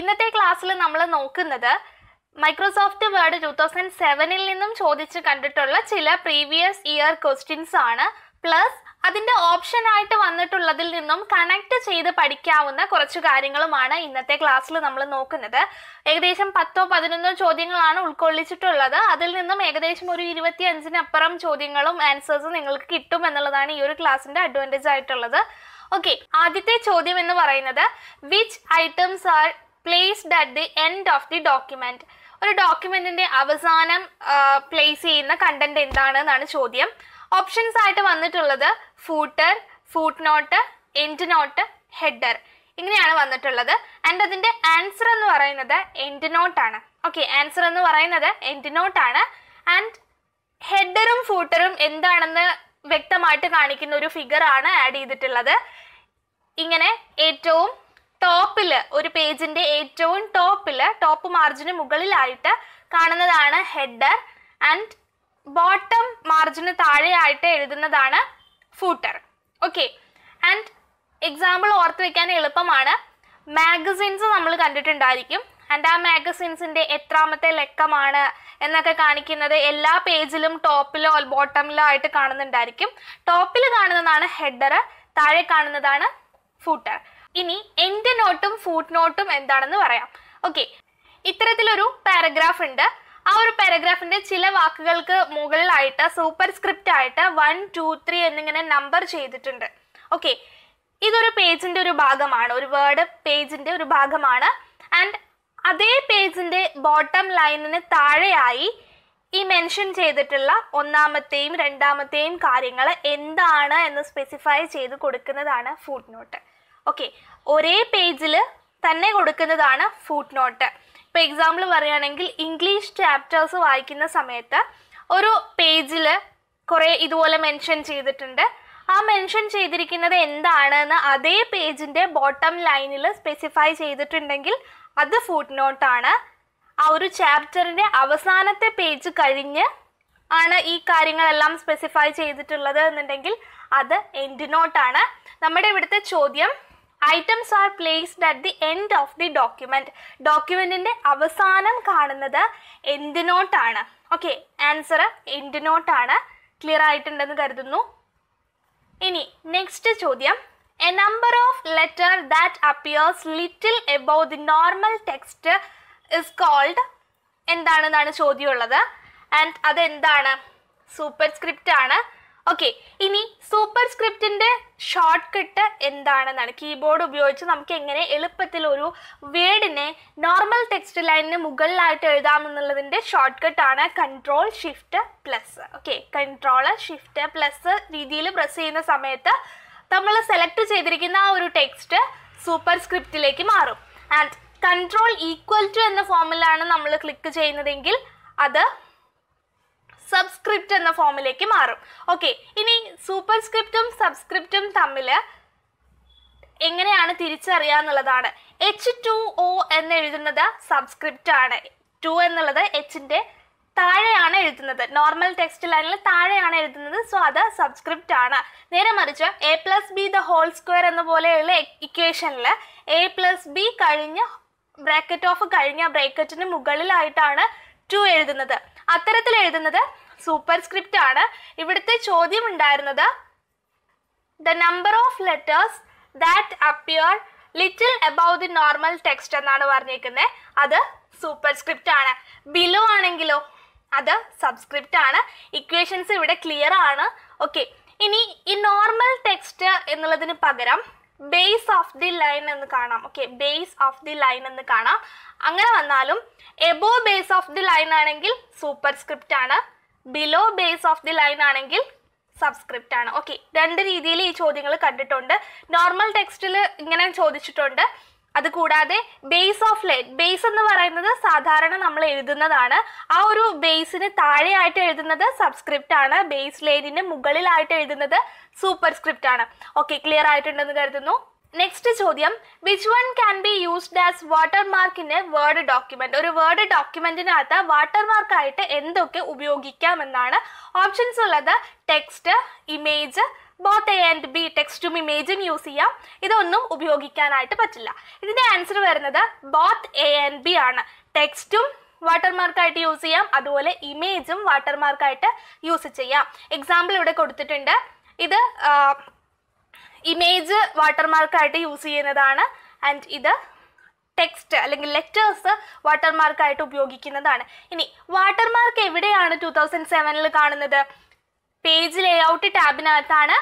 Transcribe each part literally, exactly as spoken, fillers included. ഇന്നത്തെ ക്ലാസ്സിൽ നമ്മൾ നോക്കുന്നത് Microsoft Word two thousand seven ഇൽ നിന്നും ചോദിച്ചു കണ്ടിട്ടുള്ള ചില പ്രീവിയസ് ഇയർ ക്വസ്റ്റ്യൻസ് ആണ് പ്ലസ് അതിന്റെ ഓപ്ഷൻ ആയിട്ട് വന്നിട്ടുള്ളതിൽ നിന്നും കണക്ട് ചെയ്ത് പഠിക്കാവുന്ന കുറച്ച് കാര്യങ്ങളുമാണ് ഇന്നത്തെ ക്ലാസ്സിൽ നമ്മൾ നോക്കുന്നത് ഏകദേശം പത്തോ പതിനൊന്നോ ചോദ്യങ്ങളാണ് ഉൾക്കൊള്ളിച്ചിട്ടുള്ളത് അതിൽ നിന്നും ഏകദേശം ഒരു ഇരുപത്തിയഞ്ച് ന് അപ്പുറം ചോദ്യങ്ങളും ആൻസേഴ്സും നിങ്ങൾക്ക് കിട്ടും എന്നുള്ളതാണ് ഈ ഒരു ക്ലാസ്സിന്റെ അഡ്വാൻറ്റേജ് ആയിട്ടുള്ളത് ഓക്കേ ആദ്യത്തെ ചോദ്യം എന്ന് പറയുന്നത് which items are placed at the end of the document ഒരു ഡോക്യുമെന്റിന്റെ അവസാനം പ്ലേസ് ചെയ്യുന്ന കണ്ടന്റ് എന്താണ് എന്നാണ് ചോദ്യം ഓപ്ഷൻസ് ആയിട്ട് വന്നിട്ടുള്ളത് footer footnote endnote header ഇങ്ങനെയാണ് വന്നിട്ടുള്ളത് ആൻഡ് അതിന്റെ ആൻസർ എന്ന് പറയുന്നത് എൻഡ് നോട്ട് ആണ് ഓക്കേ ആൻസർ എന്ന് പറയുന്നത് എൻഡ് നോട്ട് ആണ് ആൻഡ് ഹെഡറും ഫൂട്ടറും എന്താണെന്ന് വ്യക്തമായിട്ട് കാണിക്കുന്ന ഒരു ഫിഗർ ആണ് ആഡ് ചെയ്തിട്ടുള്ളത് ഇങ്ങനെ ഏറ്റവും ടോപ്പിൽ ഒരു പേജിന്റെ ഏറ്റവും ടോപ്പിൽ ടോപ്പ് മാർജിന് മുകളിലായിട്ട് കാണുന്നതാണ് ഹെഡർ ആൻഡ് ബോട്ടം മാർജിന് താഴെയായിട്ട് എഴുതുന്നതാണ് ഫൂട്ടർ ഓക്കെ ആൻഡ് എക്സാമ്പിൾ ഓർത്ത് വെക്കാൻ എളുപ്പമാണ് മാഗസിൻസ് നമ്മൾ കണ്ടിട്ടുണ്ടായിരിക്കും ആൻഡ് ആ മാഗസിൻസിന്റെ എത്രാമത്തെ ലക്കമാണ് എന്നൊക്കെ കാണിക്കുന്നത് എല്ലാ പേജിലും ടോപ്പിലോ ബോട്ടമിലോ ആയിട്ട് കാണുന്നുണ്ടായിരിക്കും ടോപ്പിൽ കാണുന്നതാണ് ഹെഡർ താഴെ കാണുന്നതാണ് ഫൂട്ടർ ഇനി എൻഡ് നോട്ടും ഫൂട്ട് നോട്ടും എന്താണെന്ന് പറയാം ഓക്കെ ഇത്തരത്തിലൊരു പാരഗ്രാഫ് ഉണ്ട് ആ ഒരു പാരഗ്രാഫിന്റെ ചില വാക്കുകൾക്ക് മുകളിലായിട്ട് സൂപ്പർ സ്ക്രിപ്റ്റ് ആയിട്ട് വൺ ടു ത്രീ എന്നിങ്ങനെ നമ്പർ ചെയ്തിട്ടുണ്ട് ഓക്കെ ഇതൊരു പേജിന്റെ ഒരു ഭാഗമാണ് ഒരു വേർഡ് പേജിന്റെ ഒരു ഭാഗമാണ് ആൻഡ് അതേ പേജിന്റെ ബോട്ടം ലൈനിന് താഴെയായി ഈ മെൻഷൻ ചെയ്തിട്ടുള്ള ഒന്നാമത്തെയും രണ്ടാമത്തെയും കാര്യങ്ങൾ എന്താണ് എന്ന് സ്പെസിഫൈ ചെയ്ത് കൊടുക്കുന്നതാണ് ഫൂട്ട് നോട്ട് ഓക്കെ ഒരേ പേജിൽ തന്നെ കൊടുക്കുന്നതാണ് ഫൂട്ട് നോട്ട് ഇപ്പോൾ എക്സാമ്പിൾ പറയുകയാണെങ്കിൽ ഇംഗ്ലീഷ് ചാപ്റ്റേഴ്സ് വായിക്കുന്ന സമയത്ത് ഒരു പേജിൽ കുറേ ഇതുപോലെ മെൻഷൻ ചെയ്തിട്ടുണ്ട് ആ മെൻഷൻ ചെയ്തിരിക്കുന്നത് എന്താണെന്ന് അതേ പേജിൻ്റെ ബോട്ടം ലൈനിൽ സ്പെസിഫൈ ചെയ്തിട്ടുണ്ടെങ്കിൽ അത് ഫൂട്ട് നോട്ടാണ് ആ ഒരു ചാപ്റ്ററിൻ്റെ അവസാനത്തെ പേജ് കഴിഞ്ഞ് ആണ് ഈ കാര്യങ്ങളെല്ലാം സ്പെസിഫൈ ചെയ്തിട്ടുള്ളത് എന്നുണ്ടെങ്കിൽ അത് എൻഡ് നോട്ടാണ് നമ്മുടെ ഇവിടുത്തെ ചോദ്യം items are placed at the end of the document ഡോക്യുമെന്റിന്റെ അവസാനം കാണുന്നത് എൻഡ് നോട്ട് ആണ് ഓക്കെ ആൻസർ എൻഡ് നോട്ട് ആണ് ക്ലിയർ ആയിട്ടുണ്ടെന്ന് കരുതുന്നു ഇനി നെക്സ്റ്റ് ചോദ്യം a number of letter that appears little above the normal text is called എന്താണെന്നാണ് ചോദ്യമുള്ളത് ആൻഡ് അതെന്താണ് സൂപ്പർ സ്ക്രിപ്റ്റ് ആണ് ഓക്കെ ഇനി സൂപ്പർ സ്ക്രിപ്റ്റിന്റെ ഷോർട്ട് കട്ട് എന്താണെന്നാണ് കീബോർഡ് ഉപയോഗിച്ച് നമുക്ക് എങ്ങനെ എളുപ്പത്തിൽ ഒരു വേർഡിനെ നോർമൽ ടെക്സ്റ്റ് ലൈനിന് മുകളിലായിട്ട് എഴുതാമെന്നുള്ളതിന്റെ ഷോർട്ട് കട്ട് ആണ് control shift plus okay control shift plus രീതിയിൽ പ്രസ് ചെയ്യുന്ന സമയത്ത് നമ്മൾ സെലക്ട് ചെയ്തിരിക്കുന്ന ആ ഒരു ടെക്സ്റ്റ് സൂപ്പർ സ്ക്രിപ്റ്റിലേക്ക് മാറും ആൻഡ് കൺട്രോൾ ഈക്വൽ ടു എന്ന ഫോമിലാണ് നമ്മൾ ക്ലിക്ക് ചെയ്യുന്നതെങ്കിൽ അത് സബ്സ്ക്രിപ്റ്റ് എന്ന ഫോമിലേക്ക് മാറും ഓക്കെ ഇനി സൂപ്പർ സ്ക്രിപ്റ്റും സബ്സ്ക്രിപ്റ്റും തമ്മിൽ എങ്ങനെയാണ് തിരിച്ചറിയാന്നുള്ളതാണ് എച്ച് ടു ഒ എന്ന് എഴുതുന്നത് സബ്സ്ക്രിപ്റ്റ് ആണ് ടു എന്നുള്ളത് എച്ചിന്റെ താഴെയാണ് എഴുതുന്നത് നോർമൽ ടെക്സ്റ്റ് ലൈനിൽ താഴെയാണ് എഴുതുന്നത് സോ അത് സബ്സ്ക്രിപ്റ്റ് ആണ് നേരെ മറിച്ച് a plus b the whole square എന്ന പോലെയുള്ള ഇക്വേഷനിൽ എ പ്ലസ് ബി കഴിഞ്ഞ ബ്രാക്കറ്റ് ഓഫ് കഴിഞ്ഞ ബ്രാക്കറ്റിന് മുകളിലായിട്ടാണ് ടു എഴുതുന്നത് അത്തരത്തിൽ എഴുതുന്നത് സൂപ്പർ സ്ക്രിപ്റ്റ് ആണ് ഇവിടുത്തെ ചോദ്യം ഉണ്ടായിരുന്നത് the number of letters that appear little above the normal text എന്നാണ് പറഞ്ഞിരിക്കുന്നത് അത് സൂപ്പർ സ്ക്രിപ്റ്റ് ആണ് ബിലോ ആണെങ്കിലോ അത് സബ്സ്ക്രിപ്റ്റ് ആണ് ഇക്വേഷൻസ് ഇവിടെ ക്ലിയർ ആണ് ഓക്കെ ഇനി ഈ നോർമൽ ടെക്സ്റ്റ് എന്നുള്ളതിന് പകരം ബേസ് ഓഫ് ദി ലൈൻ എന്ന് കാണാം okay base of the line എന്ന് കാണാം അങ്ങനെ വന്നാലും above base of the line ആണെങ്കിൽ സൂപ്പർ സ്ക്രിപ്റ്റ് ആണ് below base of the line ആണെങ്കിൽ സബ്സ്ക്രിപ്റ്റ് ആണ് ഓക്കെ രണ്ട് രീതിയിൽ ഈ ചോദ്യങ്ങൾ കണ്ടിട്ടുണ്ട് നോർമൽ ടെക്സ്റ്റിൽ ഇങ്ങനെ ചോദിച്ചിട്ടുണ്ട് അതുകൂടാതെ ബേസ് ഓഫ് ലൈൻ ബേസ് എന്ന് പറയുന്നത് സാധാരണ നമ്മൾ എഴുതുന്നതാണ് ആ ഒരു ബേസിന് താഴെയായിട്ട് എഴുതുന്നത് സബ്സ്ക്രിപ്റ്റ് ആണ് ബേസ് ലൈനിന് മുകളിലായിട്ട് എഴുതുന്നത് സൂപ്പർ സ്ക്രിപ്റ്റ് ആണ് ഓക്കെ ക്ലിയർ ആയിട്ടുണ്ടെന്ന് കരുതുന്നു നെക്സ്റ്റ് ചോദ്യം which one can be used as watermark in a Word document ഒരു വേർഡ് ഡോക്യുമെന്റിനകത്ത് വാട്ടർമാർക്കായിട്ട് എന്തൊക്കെ ഉപയോഗിക്കാം എന്നാണ് ഓപ്ഷൻസ് ഉള്ളത് text image both A and B text to image use ചെയ്യാം. ഇതൊന്നും ഉപയോഗിക്കാനായിട്ട് പറ്റില്ല. ഇതിന്റെ ആൻസർ വരുന്നത് both A and B ആണ്. ടെക്സ്റ്റും വാട്ടർമാർക്ക് ആയിട്ട് യൂസ് ചെയ്യാം, അതുപോലെ ഇമേജും വാട്ടർമാർക്ക് ആയിട്ട് യൂസ് ചെയ്യാം. എക്സാമ്പിൾ ഇവിടെ കൊടുത്തിട്ടുണ്ട്. ഇത് ഇമേജ് വാട്ടർമാർക്ക് ആയിട്ട് യൂസ് ചെയ്യുന്നതാണ് ആൻഡ് ഇത് text അല്ലെങ്കിൽ ലെറ്റേഴ്സ് വാട്ടർമാർക്ക് ആയിട്ട് ഉപയോഗിക്കുന്നതാണ്. ഇനി വാട്ടർമാർക്ക് എവിടെയാണ് ടൂ തൗസൻഡ് സെവനിൽ കാണുന്നത്? പേജ് ലേഔട്ട് ടാബിനകത്താണ്,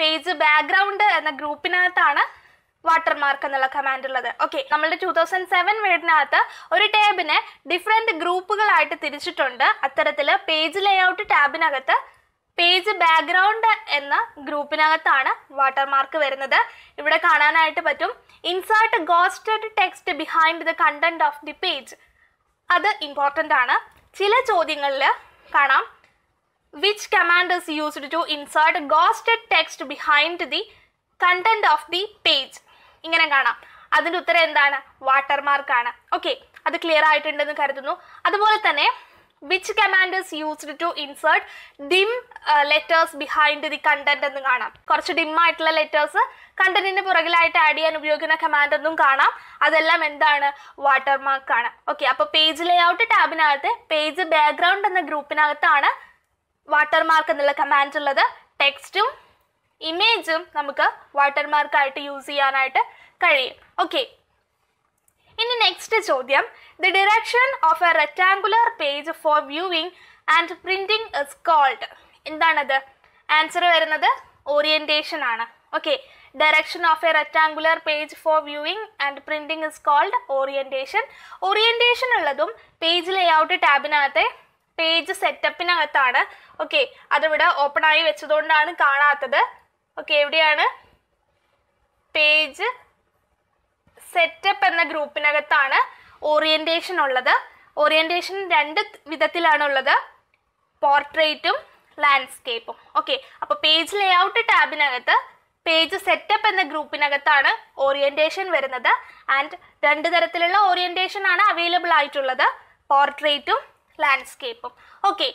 പേജ് ബാക്ക്ഗ്രൗണ്ട് എന്ന ഗ്രൂപ്പിനകത്താണ് വാട്ടർമാർക്ക് എന്നുള്ള കമാൻഡ് ഉള്ളത്. ഓക്കെ, നമ്മളുടെ ടൂ തൗസൻഡ് സെവൻ വേർഡിനകത്ത് ഒരു ടാബിനെ ഡിഫറെൻറ്റ് ഗ്രൂപ്പുകളായിട്ട് തിരിച്ചിട്ടുണ്ട്. അത്തരത്തിൽ പേജ് ലേഔട്ട് ടാബിനകത്ത് പേജ് ബാക്ക്ഗ്രൗണ്ട് എന്ന ഗ്രൂപ്പിനകത്താണ് വാട്ടർമാർക്ക് വരുന്നത്. ഇവിടെ കാണാനായിട്ട് പറ്റും insert ghosted text behind the content of the page. അത് ഇമ്പോർട്ടൻ്റ് ആണ്. ചില ചോദ്യങ്ങളിൽ കാണാം which command is used to insert ghosted text behind the content of the page. ഇങ്ങനെ കാണാം. അതിൻ്റെ ഉത്തരം എന്താണ്? വാട്ടർമാർക്കാണ്. ഓക്കെ, അത് ക്ലിയർ ആയിട്ടുണ്ടെന്ന് കരുതുന്നു. അതുപോലെ തന്നെ which command is used to insert dim uh, letters behind the content ennu kaanam. Korchu dim aayittulla letters content inde puragilayittu add cheyan ubhayogikkunna command ennum kaanam. Adellam endana watermark aanu. Okay, appo page layout tab inagathe page background enna group inagathana watermark ennulla command ullathu. Text um image um namukku watermark aayittu use cheyanayittu kaliyum. Okay, in the next ചോദ്യം, the direction of a rectangular page for viewing and printing is called. എന്താണത്? Answer വരുന്നത് orientation ആണ്. Okay, direction of a rectangular page for viewing and printing is called orientation. Orientation ഉള്ളതും page layout ടാബിനകത്തെ page സെറ്റപ്പിനകത്താണ്. Okay, അതിവിടെ open ആയി വെച്ചതുകൊണ്ടാണ് കാണാത്തത്. ഓക്കെ, എവിടെയാണ്? പേജ് സെറ്റപ്പ് എന്ന ഗ്രൂപ്പിനകത്താണ് ഓറിയന്റേഷൻ ഉള്ളത്. ഓറിയന്റേഷൻ രണ്ട് വിധത്തിലാണുള്ളത്, പോർട്രേറ്റും ലാൻഡ്സ്കേപ്പും. ഓക്കെ, അപ്പോൾ പേജ് ലേഔട്ട് ടാബിനകത്ത് പേജ് സെറ്റപ്പ് എന്ന ഗ്രൂപ്പിനകത്താണ് ഓറിയന്റേഷൻ വരുന്നത്. ആൻഡ് രണ്ട് തരത്തിലുള്ള ഓറിയന്റേഷൻ ആണ് അവൈലബിൾ ആയിട്ടുള്ളത്, പോർട്രേറ്റും ലാൻഡ്സ്കേപ്പും. ഓക്കെ,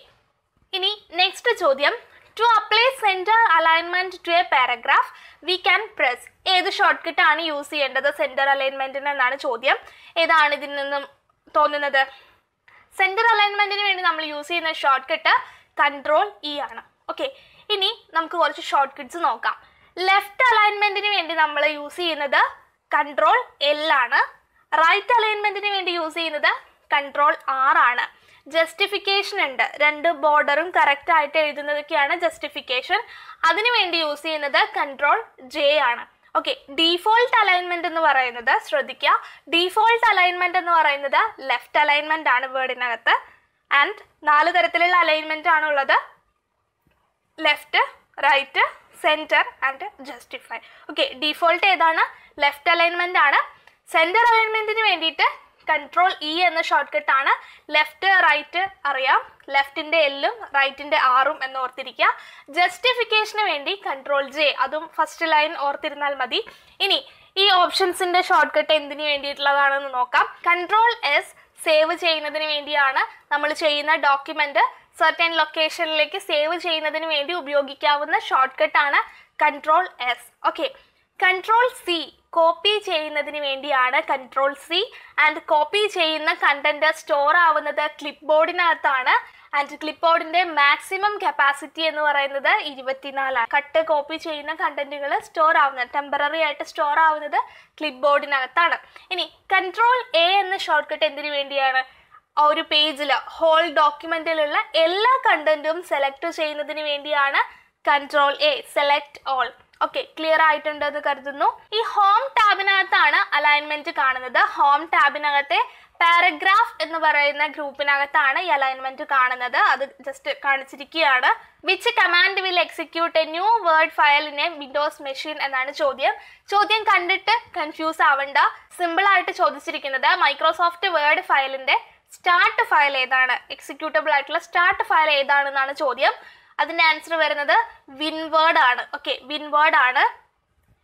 ഇനി നെക്സ്റ്റ് ചോദ്യം, to apply center alignment to a paragraph we can press. ഏത് ഷോർട്ട് കട്ട് ആണ് യൂസ് ചെയ്യേണ്ടത് സെന്റർ അലൈൻമെന്റിന് എന്നാണ് ചോദ്യം. ഏതാണ് ഇതിൽ നിന്നും തോന്നുന്നത്? സെന്റർ അലൈൻമെന്റിന് വേണ്ടി നമ്മൾ യൂസ് ചെയ്യുന്ന ഷോർട്ട് കട്ട് കൺട്രോൾ ഇ ആണ്. ഓക്കെ, ഇനി നമുക്ക് കുറച്ച് ഷോർട്ട് കട്ട്സ് നോക്കാം. ലെഫ്റ്റ് അലൈൻമെന്റിന് വേണ്ടി നമ്മൾ യൂസ് ചെയ്യുന്നത് കൺട്രോൾ എൽ ആണ്. റൈറ്റ് അലൈൻമെന്റിന് വേണ്ടി യൂസ് ചെയ്യുന്നത് കൺട്രോൾ ആർ ആണ്. ജസ്റ്റിഫിക്കേഷൻ ഉണ്ട്, രണ്ട് ബോർഡറും കറക്റ്റ് ആയിട്ട് എഴുതുന്നതൊക്കെയാണ് ജസ്റ്റിഫിക്കേഷൻ. അതിനുവേണ്ടി യൂസ് ചെയ്യുന്നത് കൺട്രോൾ ജെ ആണ്. ഓക്കെ, ഡീഫോൾട്ട് അലൈൻമെന്റ് എന്ന് പറയുന്നത് ശ്രദ്ധിക്കുക, ഡീഫോൾട്ട് അലൈൻമെന്റ് എന്ന് പറയുന്നത് ലെഫ്റ്റ് അലൈൻമെന്റ് ആണ് വേർഡിനകത്ത്. ആൻഡ് നാല് തരത്തിലുള്ള അലൈൻമെന്റ് ആണുള്ളത്, left, right, centre and justify. Okay, default ഏതാണ്? ലെഫ്റ്റ് അലൈൻമെന്റ് ആണ്. സെന്റർ അലൈൻമെന്റിന് വേണ്ടിയിട്ട് കൺട്രോൾ ഇ എന്ന ഷോർട്ട് കട്ട് ആണ്. ലെഫ്റ്റ് റൈറ്റ് അറിയാം, ലെഫ്റ്റിന്റെ എല്ലും റൈറ്റിന്റെ ആറും എന്ന് ഓർത്തിരിക്കുക. ജസ്റ്റിഫിക്കേഷന് വേണ്ടി കൺട്രോൾ ജെ, അതും ഫസ്റ്റ് ലൈൻ ഓർത്തിരുന്നാൽ മതി. ഇനി ഈ ഓപ്ഷൻസിന്റെ ഷോർട്ട് കട്ട് എന്തിനു വേണ്ടിയിട്ടുള്ളതാണെന്ന് നോക്കാം. കൺട്രോൾ എസ് സേവ് ചെയ്യുന്നതിന് വേണ്ടിയാണ്. നമ്മൾ ചെയ്യുന്ന ഡോക്യുമെന്റ് സർട്ടൻ ലൊക്കേഷനിലേക്ക് സേവ് ചെയ്യുന്നതിന് വേണ്ടി ഉപയോഗിക്കാവുന്ന ഷോർട്ട് കട്ട് ആണ് control S. Okay, control C copy ചെയ്യുന്നതിന് വേണ്ടിയാണ് കൺട്രോൾ സി. ആൻഡ് കോപ്പി ചെയ്യുന്ന കണ്ടന്റ് സ്റ്റോർ ആവുന്നത് ക്ലിപ്പ് ബോർഡിനകത്താണ്. ആൻഡ് ക്ലിപ്പ് ബോർഡിന്റെ മാക്സിമം കപ്പാസിറ്റി എന്ന് പറയുന്നത് ഇരുപത്തിനാലാണ്. കട്ട് കോപ്പി ചെയ്യുന്ന കണ്ടന്റുകൾ സ്റ്റോർ ആവുന്നത് ടെമ്പററി ആയിട്ട് സ്റ്റോർ ആവുന്നത് ക്ലിപ്പ് ബോർഡിനകത്താണ്. ഇനി കൺട്രോൾ എ എന്ന ഷോർട്ട് കട്ട് എന്തിനു വേണ്ടിയാണ്? ഒരു പേജിൽ ഹോൾ ഡോക്യുമെന്റിലുള്ള എല്ലാ കണ്ടന്റും സെലക്ട് ചെയ്യുന്നതിന് വേണ്ടിയാണ് control A, select all. Okay, clear ആയിട്ടുണ്ട് എന്ന് കരുതുന്നു. ഈ ഹോം ടാബിനകത്താണ് അലൈൻമെന്റ് കാണുന്നത്. ഹോം ടാബിനകത്തെ പാരഗ്രാഫ് എന്ന് പറയുന്ന ഗ്രൂപ്പിനകത്താണ് ഈ അലൈൻമെന്റ് കാണുന്നത്. അത് ജസ്റ്റ് കാണിച്ചിരിക്കുകയാണ്. Which command will execute a new Word file in a Windows machine എന്നാണ് ചോദ്യം. ചോദ്യം കണ്ടിട്ട് കൺഫ്യൂസ് ആവണ്ട. സിമ്പിൾ ആയിട്ട് ചോദിച്ചിരിക്കുന്നത് മൈക്രോസോഫ്റ്റ് വേർഡ് ഫയലിന്റെ സ്റ്റാർട്ട് ഫയൽ ഏതാണ്, എക്സിക്യൂട്ടബിൾ ആയിട്ടുള്ള സ്റ്റാർട്ട് ഫയൽ ഏതാണെന്നാണ് ചോദ്യം. അതിന്റെ ആൻസർ വരുന്നത് വിൻവേർഡ് ആണ്. ഓക്കെ, വിൻവേർഡ് ആണ്.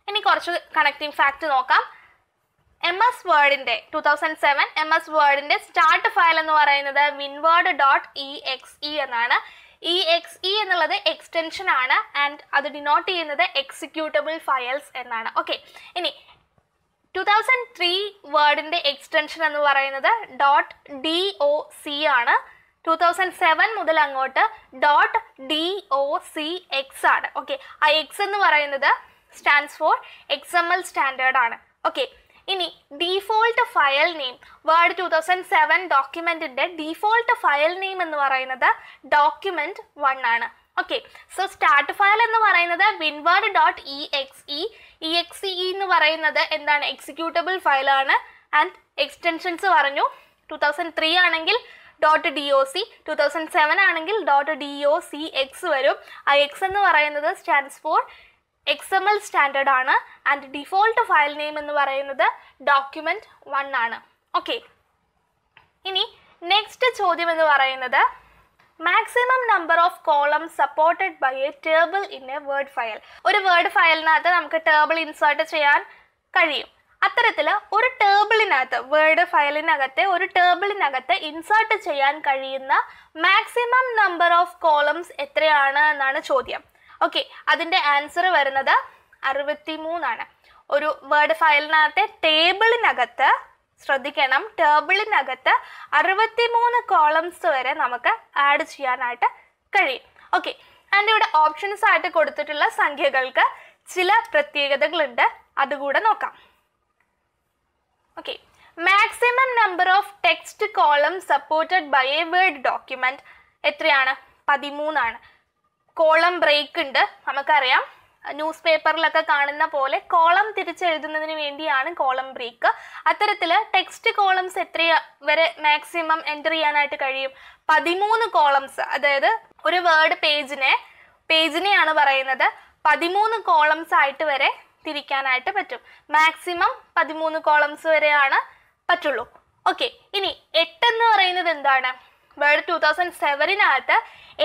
ഇനി കുറച്ച് കണക്റ്റിംഗ് ഫാക്ട് നോക്കാം. എം എസ് വേർഡിന്റെ two thousand seven M S വേർഡിന്റെ സ്റ്റാർട്ട് ഫയൽ എന്ന് പറയുന്നത് WinWord dot E X E എന്നാണ്. exe is extension and that denotes executable files. Okay. Ini, two thousand three word in the extension is .doc. two thousand seven mudal angote .docx aanu. Okay, I x ennu parayunnathu stands for X M L standard aanu. Okay, ini default file name word two thousand seven document inde default file name ennu parayunnathu document one aanu. Okay, so start file ennu parayunnathu winword.exe, exe ennu parayunnathu endana executable file aanu and extensions paranju two thousand three aanengil dot doc, two thousand seven anengil dot docx varum. Ix ennu parayunnathu stands for X M L standard aanu and default file name ennu parayunnathu document one aanu. Okay, ini next chodyam ennu parayunnathu maximum number of columns supported by a table in a word file. Oru word file nathu namukku table insert cheyan kadiyum. അത്തരത്തിൽ ഒരു ടേബിളിനകത്ത് word ഫയലിനകത്തെ ഒരു ടേബിളിനകത്ത് insert ചെയ്യാൻ കഴിയുന്ന maximum number of columns എത്രയാണ് എന്നാണ് ചോദ്യം. Okay, അതിന്റെ answer വരുന്നത് അറുപത്തിമൂന്ന് ആണ്. ഒരു വേർഡ് ഫയലിനകത്തെ ടേബിളിനകത്ത് ശ്രദ്ധിക്കണം, ടേബിളിനകത്ത് അറുപത്തിമൂന്ന് കോളംസ് വരെ നമുക്ക് ആഡ് ചെയ്യാനായിട്ട് കഴിയും. ഓക്കെ, ആൻഡ് ഇവിടെ ഓപ്ഷൻസ് ആയിട്ട് കൊടുത്തിട്ടുള്ള സംഖ്യകൾക്ക് ചില പ്രത്യേകതകളുണ്ട്, അതുകൂടെ നോക്കാം. Okay, maximum number of text columns supported by a word document എത്രയാണ്? പതിമൂന്ന് ആണ്. കോളം ബ്രേക്ക് ഉണ്ട്, നമുക്കറിയാം ന്യൂസ് പേപ്പറിലൊക്കെ കാണുന്ന പോലെ കോളം തിരിച്ചെഴുതുന്നതിന് വേണ്ടിയാണ് കോളം ബ്രേക്ക്. അത്തരത്തിൽ ടെക്സ്റ്റ് കോളംസ് എത്ര വരെ മാക്സിമം എൻ്റർ ചെയ്യാനായിട്ട് കഴിയും? പതിമൂന്ന് കോളംസ്. അതായത് ഒരു വേർഡ് പേജിനെ പേജിനെയാണ് പറയുന്നത്, പതിമൂന്ന് കോളംസ് ആയിട്ട് വരെ തിരിക്കാനായിട്ട് പറ്റും. മാക്സിമം പതിമൂന്ന് കോളംസ് വരെയാണ് പറ്റുള്ളൂ. ഓക്കെ, ഇനി എട്ട് എന്ന് പറയുന്നത് എന്താണ്? വേർഡ് ടൂ തൗസൻഡ് സെവനിനകത്ത്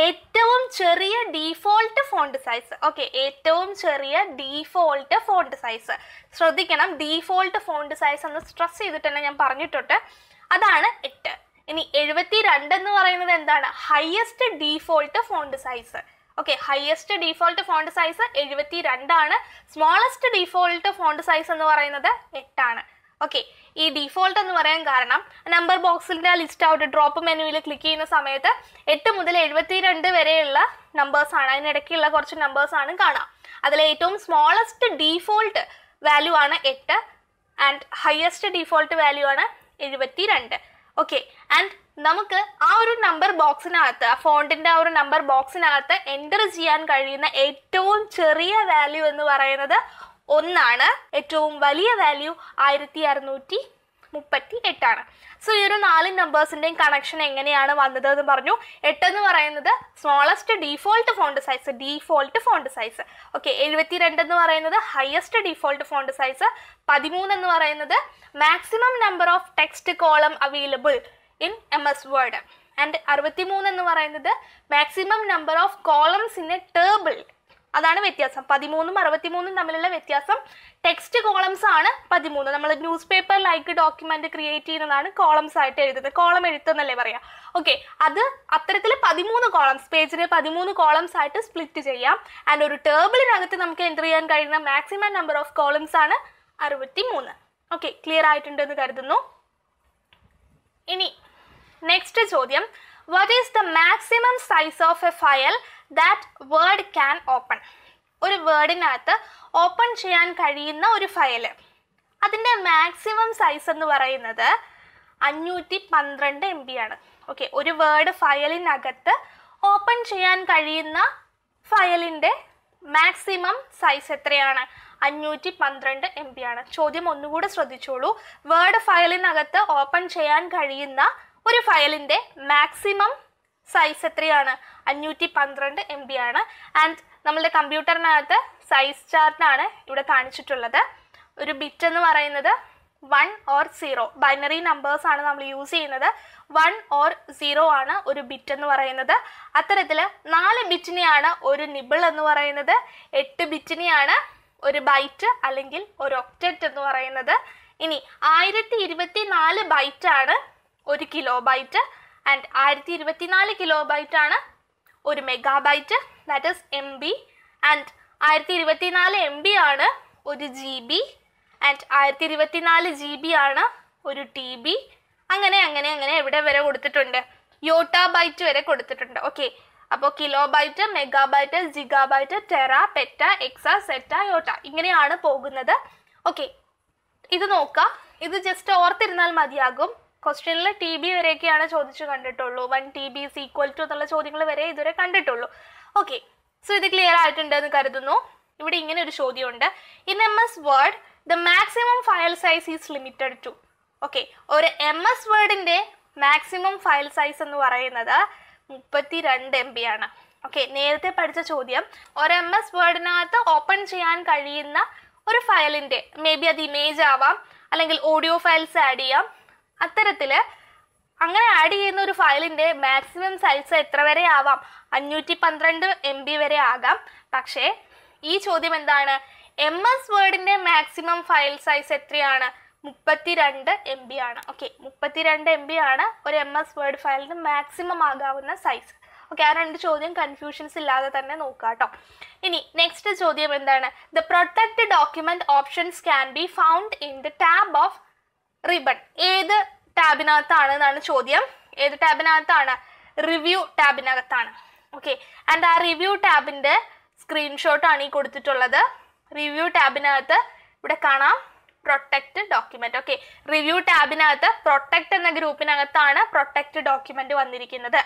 ഏറ്റവും ചെറിയ ഡീഫോൾട്ട് ഫോണ്ട് സൈസ്. ഓക്കെ, ഏറ്റവും ചെറിയ ഡീഫോൾട്ട് ഫോണ്ട് സൈസ് ശ്രദ്ധിക്കണം. ഡീഫോൾട്ട് ഫോണ്ട് സൈസ് എന്ന് സ്ട്രെസ് ചെയ്തിട്ട് തന്നെ ഞാൻ പറഞ്ഞിട്ടുണ്ട്, അതാണ് എട്ട്. ഇനി എഴുപത്തി രണ്ട് എന്ന് പറയുന്നത് എന്താണ്? Highest default font size. Okay, highest default font size എഴുപത്തി രണ്ടാണ്. സ്മോളസ്റ്റ് ഡീഫോൾട്ട് ഫോണ്ട് സൈസ് എന്ന് പറയുന്നത് എട്ടാണ്. ഓക്കെ, ഈ ഡീഫോൾട്ട് എന്ന് പറയാൻ കാരണം നമ്പർ ബോക്സിൻ്റെ ലിസ്റ്റ് ഔട്ട് ഡ്രോപ്പ് മെനുവിൽ ക്ലിക്ക് ചെയ്യുന്ന സമയത്ത് എട്ട് മുതൽ എഴുപത്തി രണ്ട് വരെയുള്ള നമ്പേഴ്സാണ്, അതിനിടയ്ക്കുള്ള കുറച്ച് നമ്പേഴ്സാണ് കാണാം. അതിലെ ഏറ്റവും സ്മോളസ്റ്റ് ഡീഫോൾട്ട് വാല്യൂ ആണ് എട്ട് ആൻഡ് ഹയസ്റ്റ് ഡീഫോൾട്ട് വാല്യൂ ആണ് എഴുപത്തി രണ്ട്. ഓക്കെ, ആൻഡ് നമുക്ക് ആ ഒരു നമ്പർ ബോക്സിനകത്ത്, ആ ഫോണ്ടിൻ്റെ ആ ഒരു നമ്പർ ബോക്സിനകത്ത് എൻ്റർ ചെയ്യാൻ കഴിയുന്ന ഏറ്റവും ചെറിയ വാല്യൂ എന്ന് പറയുന്നത് ഒന്നാണ്. ഏറ്റവും വലിയ വാല്യൂ ആയിരത്തി അറുന്നൂറ്റി മുപ്പത്തി എട്ടാണ്. സോ ഈ ഒരു നാല് നമ്പേഴ്സിൻ്റെയും കണക്ഷൻ എങ്ങനെയാണ് വന്നത് എന്ന് പറഞ്ഞു. എട്ടെന്ന് പറയുന്നത് smallest default font size, default font size. Okay, എഴുപത്തി രണ്ടെന്ന് പറയുന്നത് ഹയസ്റ്റ് ഡീഫോൾട്ട് ഫോണ്ട് സൈസ്. പതിമൂന്നെന്ന് പറയുന്നത് maximum number of text column available in M S Word. And അറുപത്തിമൂന്ന് എന്ന് പറയുന്നത് maximum number of columns in a table. അതാണ് വ്യത്യാസം. പതിമൂന്നും അറുപത്തിമൂന്നും തമ്മിലുള്ള വ്യത്യാസം ടെക്സ്റ്റ് കോളംസ് ആണ്. പതിമൂന്ന് നമ്മൾ newspaper like document create ചെയ്യുന്നതാണ് കോളംസ് ആയിട്ട് എഴുതുന്നത്, കോളം എഴുത്തുന്നല്ലേ പറയാം. ഓക്കെ, അത് അത്തരത്തിൽ പതിമൂന്ന് കോളംസ്, പേജിന് പതിമൂന്ന് കോളംസ് ആയിട്ട് സ്പ്ലിറ്റ് ചെയ്യാം. ആൻഡ് ഒരു ടേബിളിനകത്ത് നമുക്ക് എൻ്റർ ചെയ്യാൻ കഴിയുന്ന മാക്സിമം നമ്പർ ഓഫ് കോളംസ് ആണ് അറുപത്തിമൂന്ന്. ഓക്കെ, ക്ലിയർ ആയിട്ടുണ്ടെന്ന് കരുതുന്നു. ഇനി നെക്സ്റ്റ് ചോദ്യം, what is the maximum size of a file that Word can open? ഒരു വേർഡിനകത്ത് ഓപ്പൺ ചെയ്യാൻ കഴിയുന്ന ഒരു ഫയല്, അതിൻ്റെ മാക്സിമം സൈസ് എന്ന് പറയുന്നത് അഞ്ഞൂറ്റി പന്ത്രണ്ട് എം ബി ആണ്. ഓക്കെ, ഒരു വേർഡ് ഫയലിനകത്ത് ഓപ്പൺ ചെയ്യാൻ കഴിയുന്ന ഫയലിൻ്റെ മാക്സിമം സൈസ് എത്രയാണ്? അഞ്ഞൂറ്റി പന്ത്രണ്ട് എം ബി ആണ്. ചോദ്യം ഒന്നുകൂടെ ശ്രദ്ധിച്ചോളൂ. വേർഡ് ഫയലിനകത്ത് ഓപ്പൺ ചെയ്യാൻ കഴിയുന്ന ഒരു ഫയലിൻ്റെ മാക്സിമം സൈസ് എത്രയാണ്? അഞ്ഞൂറ്റി പന്ത്രണ്ട് എം ബി ആണ്. ആൻഡ് നമ്മളുടെ കമ്പ്യൂട്ടറിനകത്ത് സൈസ് ചാർട്ടാണ് ഇവിടെ കാണിച്ചിട്ടുള്ളത്. ഒരു ബിറ്റ് എന്ന് പറയുന്നത് one or zero, binary numbers ആണ് നമ്മൾ യൂസ് ചെയ്യുന്നത്. വൺ ഓർ സീറോ ആണ് ഒരു ബിറ്റ് എന്ന് പറയുന്നത്. അത്തരത്തിൽ നാല് ബിറ്റിനെയാണ് ഒരു നിബിൾ എന്ന് പറയുന്നത്, എട്ട് ബിറ്റിനെയാണ് ഒരു ബൈറ്റ് അല്ലെങ്കിൽ ഒരു ഒക്ടറ്റ് എന്ന് പറയുന്നത്. ഇനി ആയിരത്തി ഇരുപത്തി നാല് ബൈറ്റാണ് ഒരു കിലോ ബൈറ്റ് ആൻഡ് ആയിരത്തി ഇരുപത്തിനാല് കിലോ ബൈറ്റ് ആണ് one megabyte, that is M B, and one thousand twenty-four M B is one G B, and one thousand twenty-four G B is one T B. Angane angane angane evide vare kodutittunde, yota byte vare kodutittunde. Okay, appo kilobyte, megabyte, gigabyte, tera, peta, exa, seta, yota ingeneyaanu pogunnathu. Okay, idu nokka, idu just orthirnal madiyagum. Question la T B varekkana chodichu kandittullu, one T B is equal to ennulla chodyangalu vare idure kandittullu. Okay, so idu clear aayittunde ennu karudunu. Ivide ingane oru chodya undu. In M S Word the maximum file size is limited to. Okay, or M S Word in the maximum file size is thirty-two M B. Okay, നേരത്തെ പഠിച്ച ചോദ്യം ഒരു M S വേർഡിനകത്ത് open ചെയ്യാൻ കഴിയുന്ന ഒരു ഫയലിന്റെ may be അത് image ആവാം അല്ലെങ്കിൽ ഓഡിയോ ഫയൽസ് ആഡ് ചെയ്യാം. അത്തരത്തിൽ അങ്ങനെ ആഡ് ചെയ്യുന്ന ഒരു ഫയലിന്റെ മാക്സിമം സൈസ് എത്ര വരെ ആവാം? അഞ്ഞൂറ്റി പന്ത്രണ്ട് M B വരെ ആകാം. പക്ഷേ ഈ ചോദ്യം എന്താണ്? M S വേർഡിന്റെ മാക്സിമം ഫയൽ സൈസ് എത്രയാണ്? thirty-two M B ആണ്. ഓക്കേ, thirty-two M B ആണ് ഒരു M S Word ഫയലിന്റെ മാക്സിമം ആകാവുന്ന സൈസ്. ഓക്കേ, ആ രണ്ട് ചോദ്യം കൺഫ്യൂഷൻസ് ഇല്ലാതെ തന്നെ നോക്കാട്ടോ. ഇനി നെക്സ്റ്റ് ചോദ്യം എന്താണ്? The protected document options can be found in the tab of ribbon. ഏത് ടാബിനകത്താണ് എന്നാണ് ചോദ്യം. ഏത് ടാബിനകത്താണ്? റിവ്യൂ ടാബിനകത്താണ്. ഓക്കേ, ആൻഡ് ആ റിവ്യൂ ടാബിന്റെ സ്ക്രീൻഷോട്ട് ആണ് ഈ കൊടുത്തിട്ടുള്ളത്. റിവ്യൂ ടാബിനകത്ത് ഇവിടെ കാണാം protected document. Okay, review tab inagathe protect enna group inagathaana protected document vannirikkunnathu.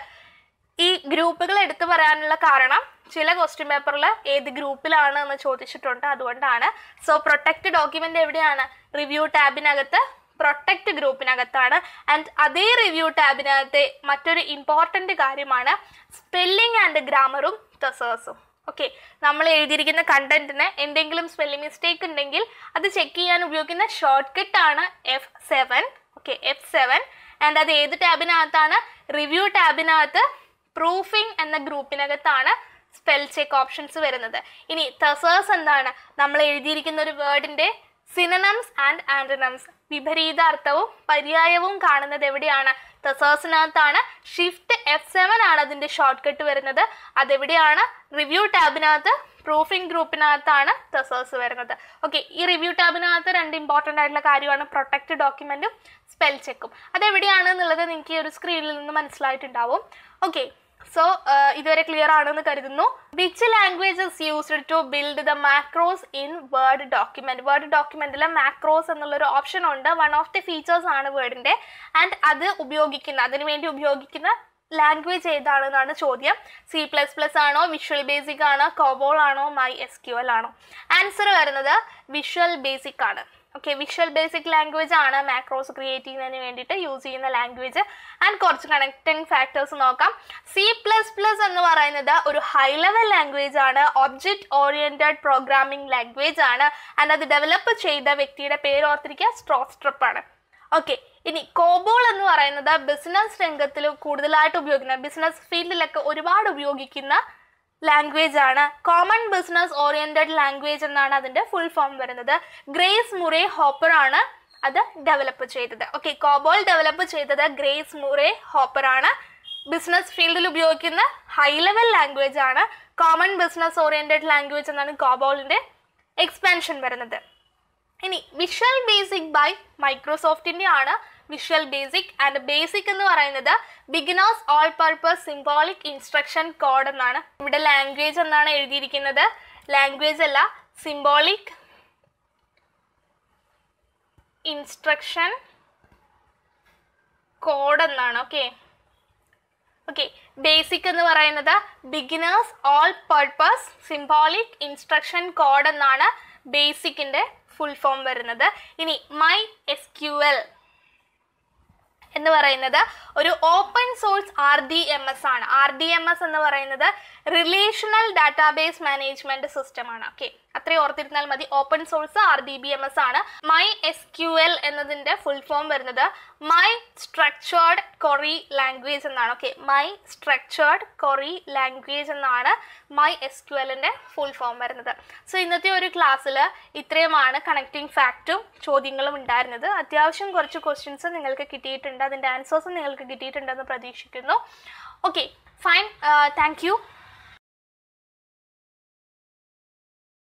Ee groupukal eduthu parayanulla kaaranam chila question paper la ed group il aanu ennu chodichittunde, adondana. So protected document evideyaana? Review tab inagathe protect group inagathaana, and adhe review tab inagathe mattoru important karyamana spelling and grammar um thesausum. Okay, നമ്മൾ എഴുതിയിരിക്കുന്ന കണ്ടന്റിന് എന്തെങ്കിലും spelling mistake ഉണ്ടെങ്കിൽ അത് check ചെയ്യാൻ ഉപയോഗിക്കുന്ന shortcut ആണ് F seven. Okay, F seven, and അത് ഏത് ടാബിനകത്താണ്? റിവ്യൂ ടാബിനകത്ത് പ്രൂഫിംഗ് എന്ന ഗ്രൂപ്പിനകത്താണ് സ്പെൽ ചെക്ക് ഓപ്ഷൻസ് വരുന്നത്. ഇനി thesaurs എന്താണ്? നമ്മൾ എഴുതിയിരിക്കുന്ന ഒരു വേർഡിന്റെ സിനനംസ് ആൻഡ് ആന്റണംസ്, വിപരീതാർത്ഥവും പര്യായവും കാണുന്നത് എവിടെയാണ്? thesaurസിനകത്താണ്. ഷിഫ്റ്റ് എഫ് സെവൻ ആണ് അതിൻ്റെ ഷോർട്ട് കട്ട് വരുന്നത്. അതെവിടെയാണ്? റിവ്യൂ ടാബിനകത്ത് പ്രൂഫിംഗ് ഗ്രൂപ്പിനകത്താണ് thesaurs വരുന്നത്. ഓക്കെ, ഈ റിവ്യൂ ടാബിനകത്ത് രണ്ട് ഇമ്പോർട്ടൻ്റ് ആയിട്ടുള്ള കാര്യമാണ് പ്രൊട്ടക്റ്റ് ഡോക്യുമെൻറ്റും സ്പെൽ ചെക്കും. അതെവിടെയാണ് എന്നുള്ളത് നിങ്ങൾക്ക് ഈ ഒരു സ്ക്രീനിൽ നിന്ന് മനസ്സിലായിട്ടുണ്ടാവും. ഓക്കെ, സോ ഇതുവരെ ക്ലിയർ ആണെന്ന് കരുതുന്നു. Which languages used to build the macros in Word document? Word ഡോക്യുമെന്റിലെ മാക്രോസ് എന്നുള്ളൊരു ഓപ്ഷൻ ഉണ്ട്. വൺ ഓഫ് ദി ഫീച്ചേഴ്സ് ആണ് വേർഡിന്റെ, ആൻഡ് അത് ഉപയോഗിക്കുന്ന അതിനുവേണ്ടി ഉപയോഗിക്കുന്ന ലാംഗ്വേജ് ഏതാണെന്നാണ് ചോദ്യം. സി പ്ലസ് പ്ലസ് ആണോ, വിഷ്വൽ ബേസിക് ആണോ, കോബോൾ ആണോ, മൈ എസ് ക്യു എൽ ആണോ? ആൻസർ വരുന്നത് വിഷ്വൽ ബേസിക് ആണ്. ഓക്കെ, വിഷ്വൽ ബേസിക് ലാംഗ്വേജ് ആണ് മാക്രോസ് ക്രിയേറ്റ് ചെയ്യുന്നതിന് വേണ്ടിയിട്ട് യൂസ് ചെയ്യുന്ന ലാംഗ്വേജ്. ആൻഡ് കുറച്ച് കണക്റ്റിംഗ് ഫാക്ടേഴ്സ് നോക്കാം. സി പ്ലസ് പ്ലസ് എന്ന് പറയുന്നത് ഒരു ഹൈ ലെവൽ ലാംഗ്വേജ് ആണ്. ഒബ്ജക്റ്റ് ഓറിയന്റഡ് പ്രോഗ്രാമിംഗ് ലാംഗ്വേജ് ആണ്. ആൻഡ് അത് ഡെവലപ്പ് ചെയ്ത വ്യക്തിയുടെ പേര് ഓർത്തിരിക്കുക, സ്ട്രോസ്ട്രിപ്പ് ആണ്. ഓക്കെ, ഇനി കോബോൾ എന്ന് പറയുന്നത് ബിസിനസ് രംഗത്തിൽ കൂടുതലായിട്ട് ഉപയോഗിക്കുന്ന, ബിസിനസ് ഫീൽഡിലൊക്കെ ഒരുപാട് ഉപയോഗിക്കുന്ന ലാംഗ്വേജ് ആണ്. കോമൺ ബിസിനസ് ഓറിയന്റഡ് ലാംഗ്വേജ് എന്നാണ് അതിന്റെ ഫുൾ ഫോം വരുന്നത്. ഗ്രേസ് മുറേ ഹോപ്പർ ആണ് അത് ഡെവലപ്പ് ചെയ്തത്. ഓക്കെ, കോബോൾ ഡെവലപ്പ് ചെയ്തത് ഗ്രേസ് മുറേ ഹോപ്പർ ആണ്. ബിസിനസ് ഫീൽഡിൽ ഉപയോഗിക്കുന്ന ഹൈ ലെവൽ ലാംഗ്വേജ് ആണ്. കോമൺ ബിസിനസ് ഓറിയന്റഡ് ലാംഗ്വേജ് എന്നാണ് കോബോളിന്റെ എക്സ്പാൻഷൻ വരുന്നത്. ഇനി വിഷ്വൽ ബേസിക് ബൈ മൈക്രോസോഫ്റ്റിന്റെ ആണ് വിഷ്വൽ ബേസിക്. ആൻഡ് ബേസിക് എന്ന് പറയുന്നത് beginners all purpose symbolic instruction code എന്നാണ്. ഇവിടെ ലാംഗ്വേജ് എന്നാണ് എഴുതിയിരിക്കുന്നത്. ലാംഗ്വേജ് അല്ല, സിംബോളിക് ഇൻസ്ട്രക്ഷൻ കോഡ് എന്നാണ്. ഓക്കെ, ഓക്കെ ബേസിക് എന്ന് പറയുന്നത് beginners all purpose symbolic instruction code എന്നാണ് ബേസിക്കിന്റെ ഫുൾ ഫോം വരുന്നത്. ഇനി മൈ എസ് ക്യു എൽ എന്ന് പറയുന്നത് ഒരു open source R D M S ആണ്. ആർ ഡി എം എസ് എന്ന് പറയുന്നത് റിലേഷണൽ ഡാറ്റാബേസ് മാനേജ്മെന്റ് സിസ്റ്റം ആണ്. ഓക്കെ, അത്രയും ഓർത്തിരുന്നാൽ മതി. Open source R D B M S ആണ്. മൈ എസ് ക്യു എൽ എന്നതിന്റെ ഫുൾ ഫോം വരുന്നത് മൈ സ്ട്രക്ചേർഡ് ക്വറി ലാംഗ്വേജ് എന്നാണ്. Okay, my structured query language എന്നാണ് മൈ എസ് ക്യു എല്ലിന്റെ ഫുൾ ഫോം വരുന്നത്. സോ ഇന്നത്തെ ഒരു ക്ലാസ്സിൽ ഇത്രയുമാണ് കണക്റ്റിംഗ് ഫാക്റ്റും ചോദ്യങ്ങളും ഉണ്ടായിരുന്നത്. അത്യാവശ്യം കുറച്ച് ക്വസ്റ്റ്യൻസ് നിങ്ങൾക്ക് കിട്ടിയിട്ടുണ്ട്. അതിൻ്റെ ആൻസേഴ്സും നിങ്ങൾക്ക് കിട്ടിയിട്ടുണ്ടെന്ന് പ്രതീക്ഷിക്കുന്നു. Okay, fine, thank U.